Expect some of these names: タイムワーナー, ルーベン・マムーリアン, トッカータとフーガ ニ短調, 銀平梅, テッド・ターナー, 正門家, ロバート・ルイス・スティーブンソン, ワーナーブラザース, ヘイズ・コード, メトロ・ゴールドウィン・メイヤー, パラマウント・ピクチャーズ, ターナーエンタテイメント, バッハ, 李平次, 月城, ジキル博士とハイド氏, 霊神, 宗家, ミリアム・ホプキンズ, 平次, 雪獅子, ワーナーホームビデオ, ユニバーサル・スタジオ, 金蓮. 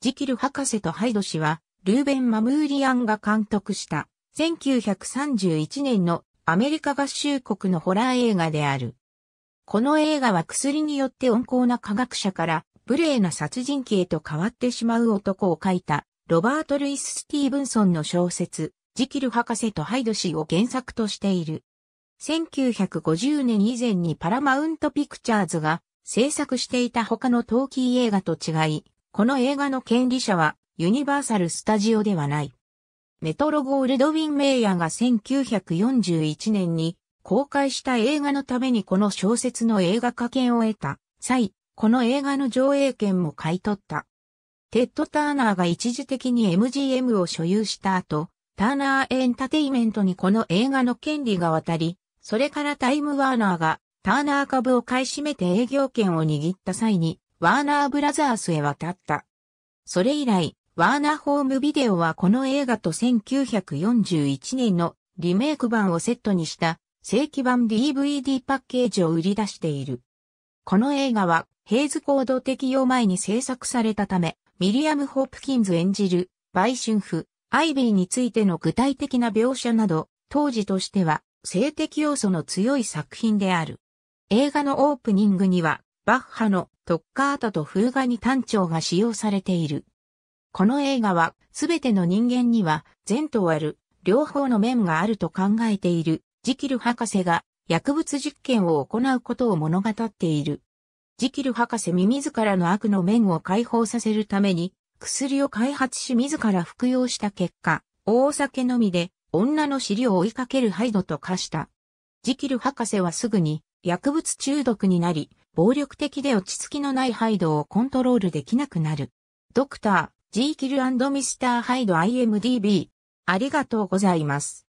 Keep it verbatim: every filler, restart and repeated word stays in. ジキル博士とハイド氏は、ルーベン・マムーリアンが監督した、せんきゅうひゃくさんじゅういちねんのアメリカ合衆国のホラー映画である。この映画は薬によって温厚な科学者から、無礼な殺人鬼へと変わってしまう男を書いた、ロバート・ルイス・スティーブンソンの小説、ジキル博士とハイド氏を原作としている。せんきゅうひゃくごじゅうねん以前にパラマウント・ピクチャーズが制作していた他のトーキー映画と違い、この映画の権利者はユニバーサル・スタジオではない。メトロ・ゴールドウィン・メイヤーがせんきゅうひゃくよんじゅういちねんに公開した映画のためにこの小説の映画化権を得た際、この映画の上映権も買い取った。テッド・ターナーが一時的に エムジーエム を所有した後、ターナーエンタテイメントにこの映画の権利が渡り、それからタイムワーナーがターナー株を買い占めて営業権を握った際に、ワーナーブラザースへ渡った。それ以来、ワーナーホームビデオはこの映画とせんきゅうひゃくよんじゅういちねんのリメイク版をセットにした正規版 ディーブイディー パッケージを売り出している。この映画は、ヘイズコード適用前に制作されたため、ミリアム・ホプキンズ演じる、売春婦、アイビーについての具体的な描写など、当時としては、性的要素の強い作品である。映画のオープニングには、バッハのトッカータとフーガニ短調が使用されている。この映画は、すべての人間には、善と悪、両方の面があると考えている、ジキル博士が、薬物実験を行うことを物語っている。ジキル博士自らの悪の面を解放させるために薬を開発し自ら服用した結果、大酒飲みで女の尻を追いかけるハイドと化した。ジキル博士はすぐに薬物中毒になり、暴力的で落ち着きのないハイドをコントロールできなくなる。ドクター、ジキル&ミスターハイド アイエムディービー。ありがとうございます。